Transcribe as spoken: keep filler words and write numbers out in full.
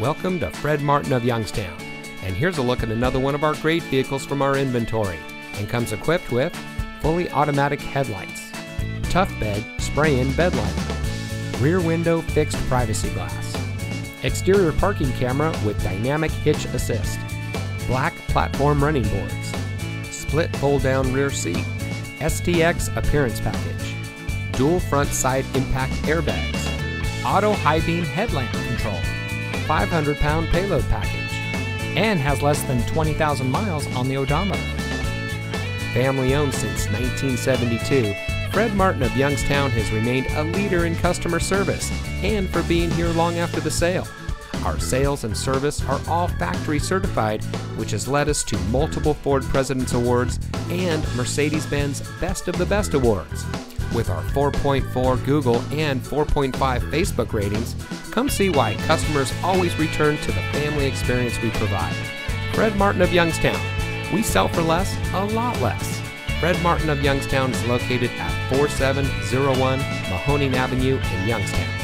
Welcome to Fred Martin of Youngstown, and here's a look at another one of our great vehicles from our inventory, and comes equipped with fully automatic headlights, tough bed spray-in bed light, rear window fixed privacy glass, exterior parking camera with dynamic hitch assist, black platform running boards, split fold-down rear seat, S T X appearance package, dual front side impact airbags, auto high beam headlamp control, five hundred pound payload package, and has less than twenty thousand miles on the odometer. Family owned since nineteen seventy-two, Fred Martin of Youngstown has remained a leader in customer service and for being here long after the sale. Our sales and service are all factory certified, which has led us to multiple Ford President's Awards and Mercedes-Benz Best of the Best Awards. With our four point four Google and four point five Facebook ratings, come see why customers always return to the family experience we provide. Fred Martin of Youngstown. We sell for less, a lot less. Fred Martin of Youngstown is located at forty-seven oh one Mahoning Avenue in Youngstown.